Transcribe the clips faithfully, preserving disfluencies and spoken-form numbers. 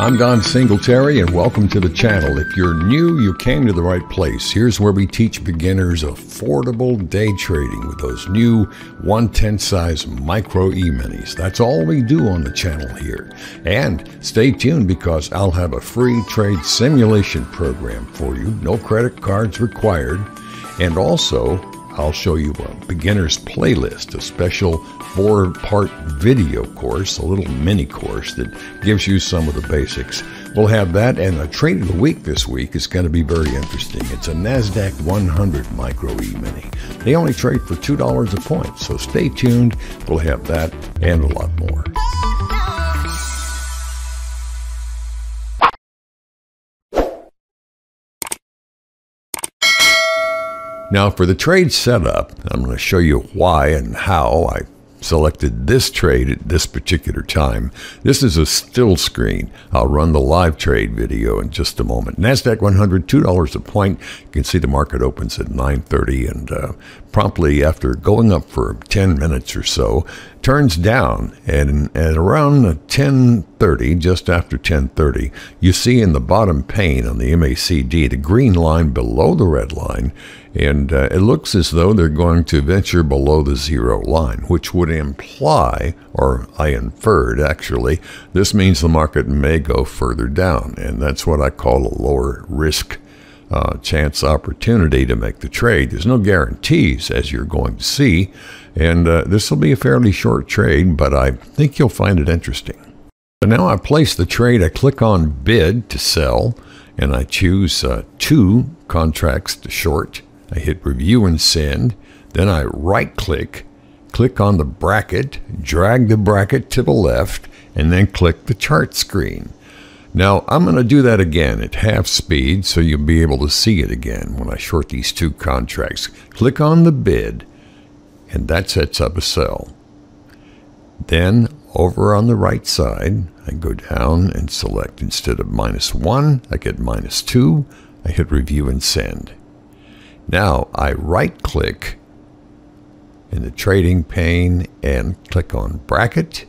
I'm Don Singletary and welcome to the channel. If you're new, you came to the right place. Here's where we teach beginners affordable day trading with those new one tenth size Micro E-Minis. That's all we do on the channel here. And stay tuned because I'll have a free trade simulation program for you. No credit cards required. And also, I'll show you a beginner's playlist, a special four part video course, a little mini course that gives you some of the basics. We'll have that, and the trade of the week this week is going to be very interesting. It's a NASDAQ one hundred Micro E-Mini. They only trade for two dollars a point, so stay tuned. We'll have that and a lot more. Now for the trade setup, I'm going to show you why and how I selected this trade at this particular time. This is a still screen. I'll run the live trade video in just a moment. NASDAQ one hundred, two dollars a point. You can see the market opens at nine thirty and uh, promptly after going up for ten minutes or so, turns down, and at around ten thirty, just after ten thirty, you see in the bottom pane on the M A C D, the green line below the red line, and uh, it looks as though they're going to venture below the zero line, which would imply, or I inferred actually, this means the market may go further down, and that's what I call a lower risk Uh, chance opportunity to make the trade. There's no guarantees, as you're going to see, and uh, this will be a fairly short trade, but I think you'll find it interesting. So now I place the trade, I click on bid to sell, and I choose uh, two contracts to short. I hit review and send, then I right click, click on the bracket, drag the bracket to the left, and then click the chart screen. Now, I'm going to do that again at half speed so you'll be able to see it again when I short these two contracts. Click on the bid, and that sets up a sell. Then, over on the right side, I go down and select instead of minus one, I get minus two. I hit review and send. Now, I right-click in the trading pane and click on bracket.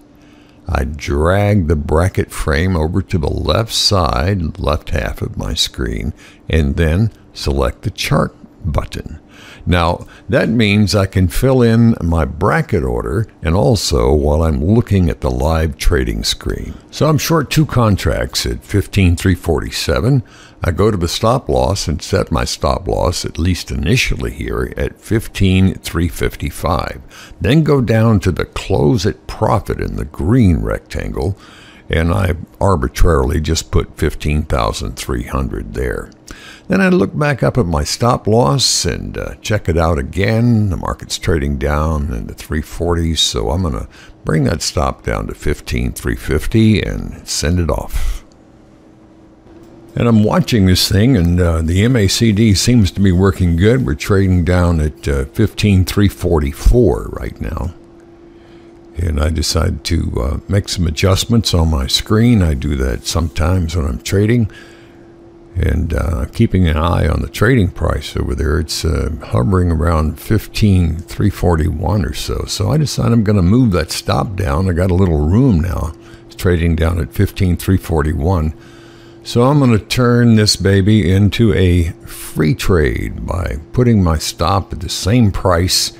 I drag the bracket frame over to the left side, left half of my screen, and then select the chart button. Now, that means I can fill in my bracket order, and also while I'm looking at the live trading screen. So I'm short two contracts at fifteen three forty-seven. I go to the stop loss and set my stop loss, at least initially here, at fifteen three fifty-five. Then go down to the close at profit in the green rectangle, and I arbitrarily just put fifteen thousand three hundred there. Then I look back up at my stop loss and uh, check it out again. The market's trading down in the three forties, so I'm going to bring that stop down to fifteen three fifty and send it off. And I'm watching this thing, and uh, the M A C D seems to be working good. We're trading down at uh, fifteen three forty-four right now. And I decide to uh, make some adjustments on my screen. I do that sometimes when I'm trading. And uh, keeping an eye on the trading price over there, it's uh, hovering around fifteen three forty-one or so. So I decide I'm going to move that stop down. I got a little room now. It's trading down at fifteen three forty-one. So I'm going to turn this baby into a free trade by putting my stop at the same price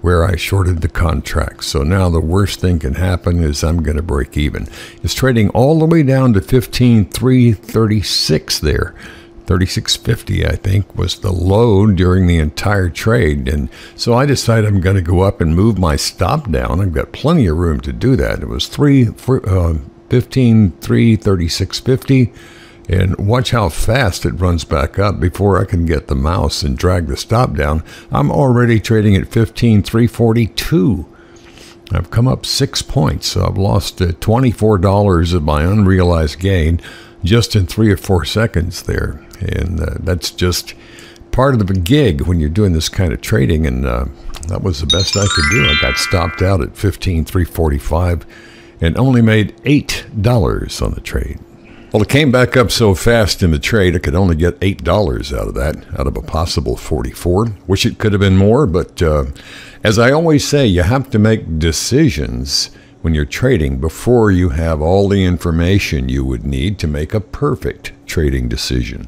where I shorted the contract. So now the worst thing can happen is I'm going to break even. It's trading all the way down to fifteen three thirty-six there. thirty-six fifty, I think, was the low during the entire trade. And so I decided I'm going to go up and move my stop down. I've got plenty of room to do that. It was three, uh, fifteen three thirty-six fifty. And watch how fast it runs back up before I can get the mouse and drag the stop down. I'm already trading at fifteen three forty-two. I've come up six points, so I've lost twenty-four dollars of my unrealized gain just in three or four seconds there. And uh, that's just part of the gig when you're doing this kind of trading, and uh, that was the best I could do. I got stopped out at fifteen three forty-five and only made eight dollars on the trade. Well, it came back up so fast in the trade, I could only get eight dollars out of that, out of a possible forty-four. Wish it could have been more, but uh, as I always say, you have to make decisions when you're trading before you have all the information you would need to make a perfect trading decision.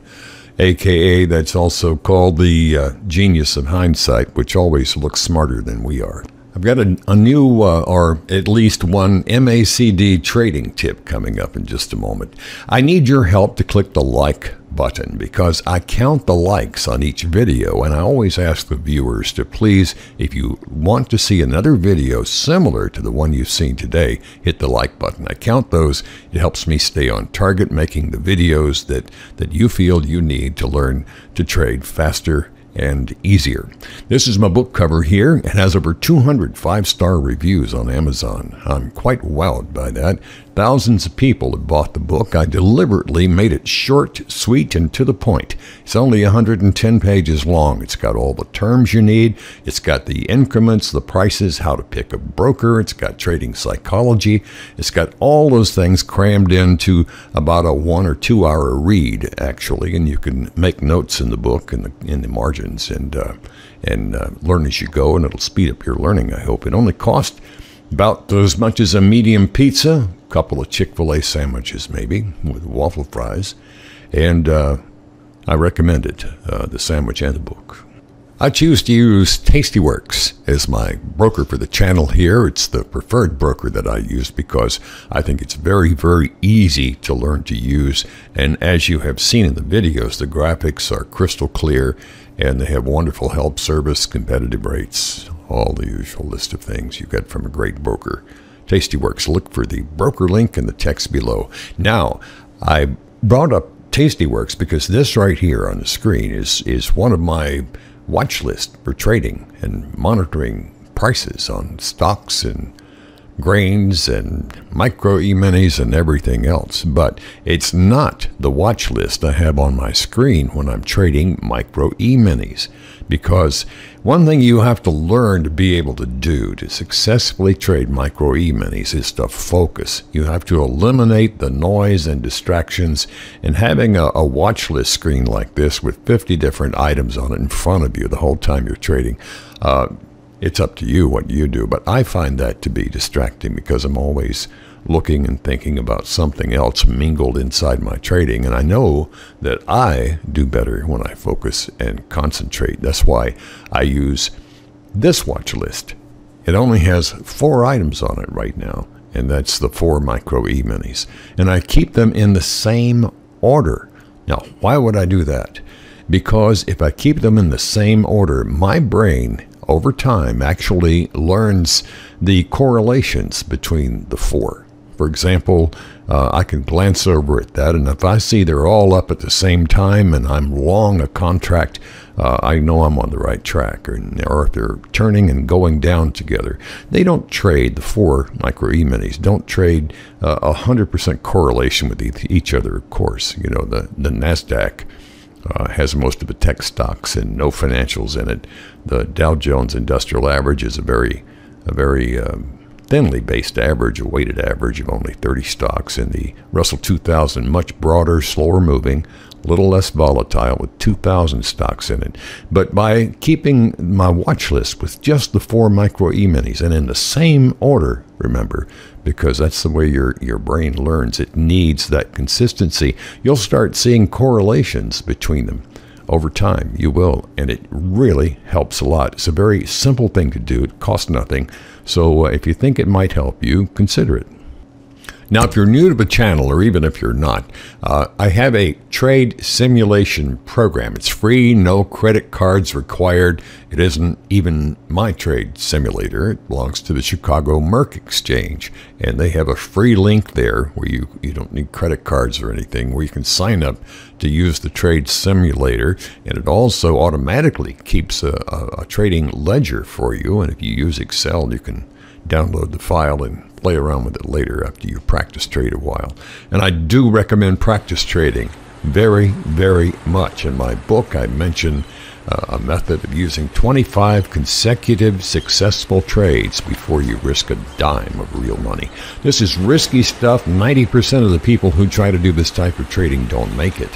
A K A that's also called the uh, genius of hindsight, which always looks smarter than we are. I've got a, a new, uh, or at least one, M A C D trading tip coming up in just a moment. I need your help to click the like button because I count the likes on each video, and I always ask the viewers to please, if you want to see another video similar to the one you've seen today, hit the like button. I count those. It helps me stay on target, making the videos that, that you feel you need to learn to trade faster and easier. This is my book cover here. It has over two hundred five-star reviews on Amazon. I'm quite wowed by that. Thousands of people have bought the book. I deliberately made it short, sweet, and to the point. It's only one hundred ten pages long. It's got all the terms you need. It's got the increments, the prices, how to pick a broker. It's got trading psychology. It's got all those things crammed into about a one or two hour read, actually, and you can make notes in the book in the, in the margin. and uh, and uh, learn as you go, and it'll speed up your learning, I hope. It only costs about as much as a medium pizza, a couple of Chick-fil-A sandwiches maybe, with waffle fries, and uh, I recommend it, uh, the sandwich and the book. I choose to use Tastyworks as my broker for the channel here. It's the preferred broker that I use because I think it's very, very easy to learn to use. And as you have seen in the videos, the graphics are crystal clear and they have wonderful help service, competitive rates, all the usual list of things you get from a great broker. Tastyworks. Look for the broker link in the text below. Now, I brought up Tastyworks because this right here on the screen is, is one of my watch list for trading and monitoring prices on stocks and grains and micro E-minis and everything else. But it's not the watch list I have on my screen when I'm trading micro E-minis, because one thing you have to learn to be able to do to successfully trade micro E-minis is to focus. You have to eliminate the noise and distractions, and having a, a watch list screen like this with fifty different items on it in front of you the whole time you're trading, uh, it's up to you what you do, but I find that to be distracting because I'm always looking and thinking about something else mingled inside my trading, and I know that I do better when I focus and concentrate. That's why I use this watch list. It only has four items on it right now, and that's the four micro E-minis, and I keep them in the same order. Now, why would I do that? Because if I keep them in the same order, my brain over time actually learns the correlations between the four. For example, uh, I can glance over at that, and if I see they're all up at the same time and I'm long a contract, uh, I know I'm on the right track, or, or if they're turning and going down together. They don't trade, the four micro E-minis don't trade uh, one hundred percent correlation with each other, of course. You know, the, the NASDAQ Uh, has most of the tech stocks and no financials in it. The Dow Jones Industrial Average is a very, a very um, thinly based average, a weighted average of only thirty stocks. And the Russell two thousand, much broader, slower moving, a little less volatile, with two thousand stocks in it. But by keeping my watch list with just the four micro E-minis and in the same order, remember, because that's the way your, your brain learns. It needs that consistency. You'll start seeing correlations between them over time. You will, and it really helps a lot. It's a very simple thing to do. It costs nothing. So uh, if you think it might help you, consider it. Now, if you're new to the channel, or even if you're not, uh, I have a trade simulation program. It's free, no credit cards required. It isn't even my trade simulator. It belongs to the Chicago Merc Exchange, and they have a free link there where you, you don't need credit cards or anything, where you can sign up to use the trade simulator, and it also automatically keeps a, a, a trading ledger for you, and if you use Excel, you can download the file and play around with it later after you practice trade a while. And I do recommend practice trading very, very much. In my book, I mention uh, a method of using twenty-five consecutive successful trades before you risk a dime of real money. This is risky stuff. ninety percent of the people who try to do this type of trading don't make it.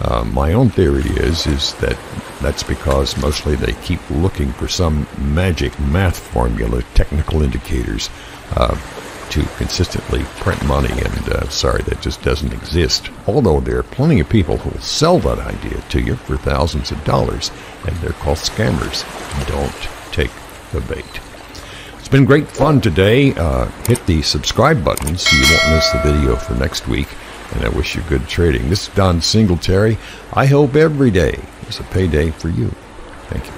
Uh, my own theory is is that that's because mostly they keep looking for some magic math formula, technical indicators. Uh, to consistently print money, and uh, sorry, that just doesn't exist. Although there are plenty of people who will sell that idea to you for thousands of dollars, and they're called scammers. Don't take the bait. It's been great fun today. Uh, hit the subscribe button so you won't miss the video for next week, and I wish you good trading. This is Don Singletary. I hope every day is a payday for you. Thank you.